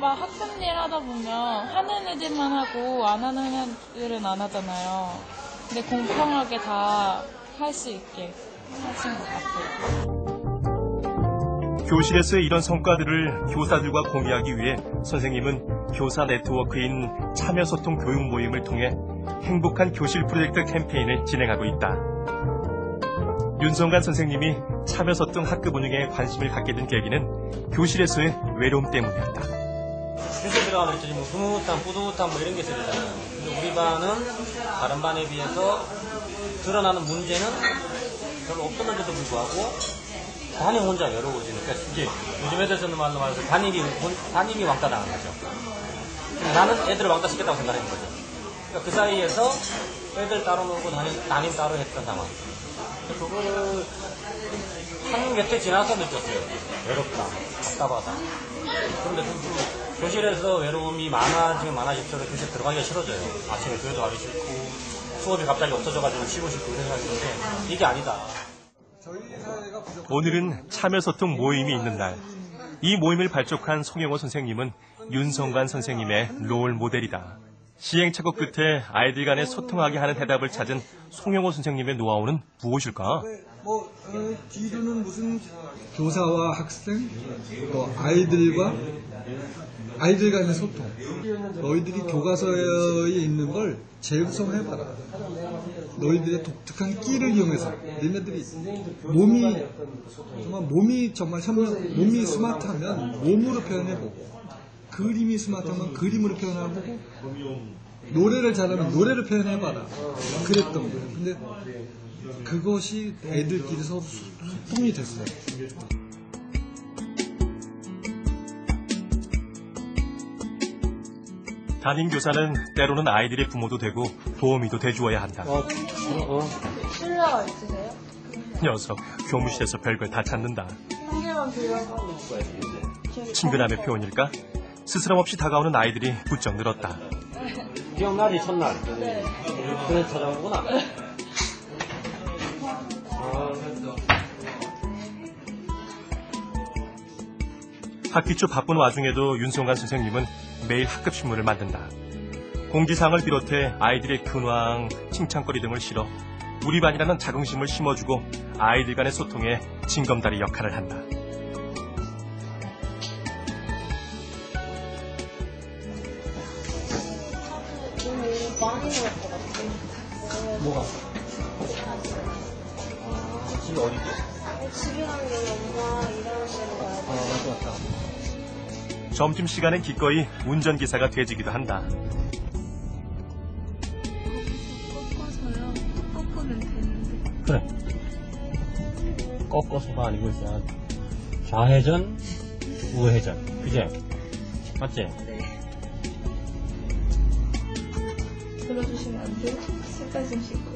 막 학습 일 하다 보면 하는 애들만 하고 안 하는 애들은 안 하잖아요. 근데 공평하게 다 할 수 있게 하신 것 같아요. 교실에서의 이런 성과들을 교사들과 공유하기 위해 선생님은 교사 네트워크인 참여소통 교육 모임을 통해 행복한 교실 프로젝트 캠페인을 진행하고 있다. 윤성관 선생님이 참여소통 학급 운영에 관심을 갖게 된 계기는 교실에서의 외로움 때문이었다. 교실 들어가면 뭐 흐뭇함, 뿌듯함 뭐 이런 게 있잖아요. 근데 우리 반은 다른 반에 비해서 드러나는 문제는 별로 없었는데도 불구하고 반이 혼자 열어오지니까 이게 요즘 애들은 말로 말해서 담임이 왕따 당한 거죠. 나는 애들을 왕따 시켰다고 생각하는 거죠. 그러니까 그 사이에서 애들 따로 놀고 담임 따로 했던 상황. 그거를 한 몇 해 지나서 느꼈어요. 외롭다, 답답하다. 그런데 교실에서 외로움이 많아지면 많아질수록 교실 들어가기가 싫어져요. 아침에 교회도 가기 싫고 수업이 갑자기 없어져가지고 쉬고 싶고 이런 생각이 드는데 이게 아니다. 오늘은 참여소통 모임이 있는 날. 이 모임을 발족한 송영호 선생님은 윤성관 선생님의 롤 모델이다. 시행착오 끝에 아이들 간에 소통하게 하는 해답을 찾은 송영호 선생님의 노하우는 무엇일까? 뒤로는 무슨 교사와 학생, 또 아이들과 아이들 간의 소통. 너희들이 교과서에 있는 걸 재구성해봐라. 너희들의 독특한 끼를 이용해서 너희들이 몸이 스마트하면 몸으로 표현해보고. 그림이 스마트하면 그림으로 표현하고 노래를 잘하면 노래를 표현해봐라 그랬던 거예요. 근데 그것이 애들끼리 서로 소통이 됐어요. 담임교사는 때로는 아이들의 부모도 되고 도우미도 돼주어야 한다. 있으세요? 녀석 교무실에서 별걸 다 찾는다. 친근함의 표현일까? 스스럼 없이 다가오는 아이들이 부쩍 늘었다. 기억나지 첫날? 네. 그래 찾아오구나. 학기 초 바쁜 와중에도 윤성관 선생님은 매일 학급 신문을 만든다. 공지사항을 비롯해 아이들의 근황, 칭찬거리 등을 실어 우리 반이라는 자긍심을 심어주고 아이들 간의 소통에 징검다리 역할을 한다. 뭐가? 집이 어디지? 집이라는 게 엄마 일하는 데로 가야 돼. 맞다. 점심 시간엔 기꺼이 운전기사가 되지기도 한다. 꺾어서요? 꺾으면 되는데. 그래. 꺾어서가 아니고 있어. 좌회전, 우회전. 그지? 맞지? 네. 들어주시면 안 돼요? 색깔 좀 씻고.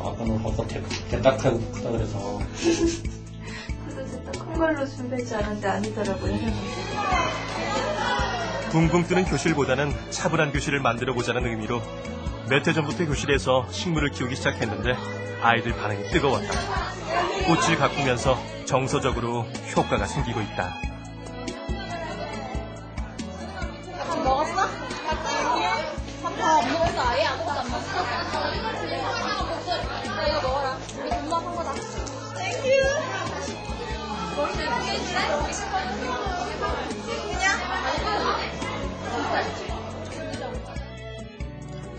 아까는 벌써 대딱하고 크다 그래서. 그래서 큰 걸로 준비했지 않은데 아니더라고요. 둥둥 뜨는 교실보다는 차분한 교실을 만들어 보자는 의미로 몇 해 전부터 교실에서 식물을 키우기 시작했는데 아이들 반응이 뜨거웠다. 꽃을 가꾸면서 정서적으로 효과가 생기고 있다.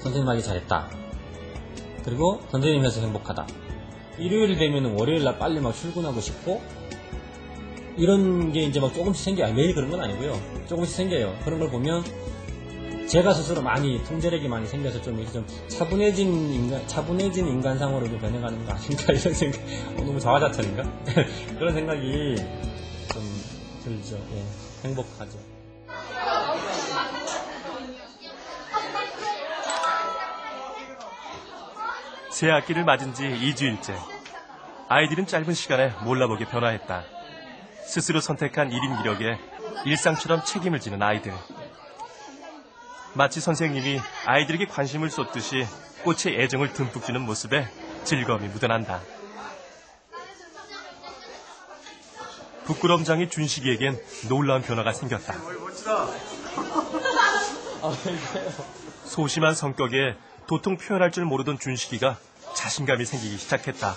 선생님하기 잘했다. 그리고 선생님이라서 행복하다. 일요일이 되면 월요일날 빨리 막 출근하고 싶고 이런 게 이제 막 조금씩 생겨요. 매일 그런 건 아니고요. 조금씩 생겨요. 그런 걸 보면 제가 스스로 많이 통제력이 많이 생겨서 좀 차분해진 인간상으로 좀 변해가는 거 아닌가 이런 생각. 너무 자화자찬인가? 그런 생각이 좀 들죠. 예, 행복하죠. 새 학기를 맞은 지 2주일째. 아이들은 짧은 시간에 몰라보게 변화했다. 스스로 선택한 1인 1역에 일상처럼 책임을 지는 아이들. 마치 선생님이 아이들에게 관심을 쏟듯이 꽃에 애정을 듬뿍 주는 모습에 즐거움이 묻어난다. 부끄럼장이 준식이에겐 놀라운 변화가 생겼다. 소심한 성격에 도통 표현할 줄 모르던 준식이가 자신감이 생기기 시작했다.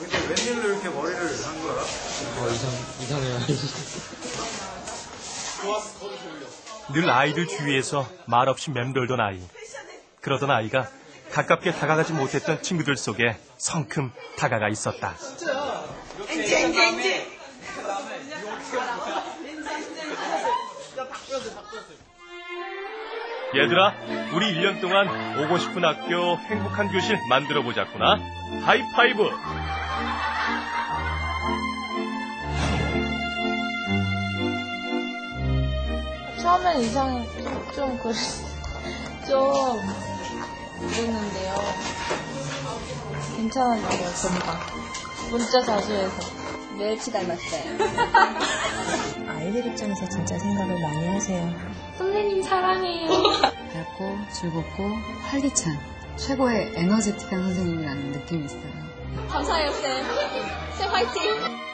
근데 웬일로 이렇게 머리를 한 거야? 이상해요. 늘 아이들 주위에서 말없이 맴돌던 아이. 그러던 아이가 가깝게 다가가지 못했던 친구들 속에 성큼 다가가 있었다. 얘들아, 우리 1년 동안 오고 싶은 학교 행복한 교실 만들어 보자꾸나. 하이파이브. 처음엔 이상 좀 그랬는데요. 괜찮았어요, 전방. 문자 자주 해서. 멸치 닮았어요. 아이들 입장에서 진짜 생각을 많이 하세요. 선생님 사랑해요. 밝고 즐겁고 활기찬 최고의 에너제틱한 선생님이라는 느낌이 있어요. 감사해요, 쌤. 쌤 화이팅!